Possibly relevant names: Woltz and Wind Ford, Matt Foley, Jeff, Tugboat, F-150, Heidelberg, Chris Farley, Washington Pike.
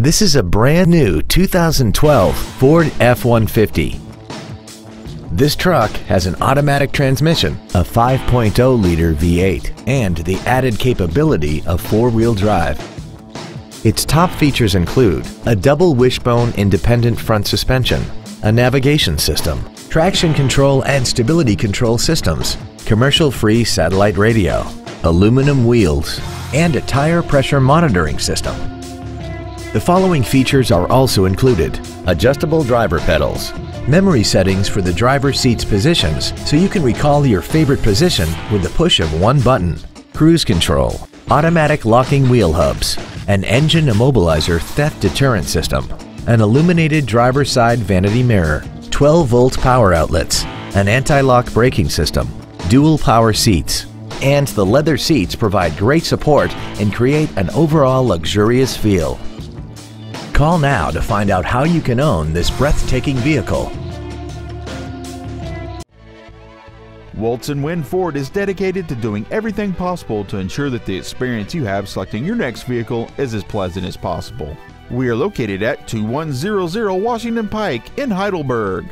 This is a brand new 2012 Ford F-150. This truck has an automatic transmission, a 5.0-liter V8, and the added capability of four-wheel drive. Its top features include a double wishbone independent front suspension, a navigation system, traction control and stability control systems, commercial-free satellite radio, aluminum wheels, and a tire pressure monitoring system. The following features are also included: adjustable driver pedals, memory settings for the driver's seat's positions so you can recall your favorite position with the push of one button, cruise control, automatic locking wheel hubs, an engine immobilizer theft deterrent system, an illuminated driver's side vanity mirror, 12-volt power outlets, an anti-lock braking system, dual power seats, and the leather seats provide great support and create an overall luxurious feel. Call now to find out how you can own this breathtaking vehicle. Woltz and Wind Ford is dedicated to doing everything possible to ensure that the experience you have selecting your next vehicle is as pleasant as possible. We are located at 2100 Washington Pike in Heidelberg.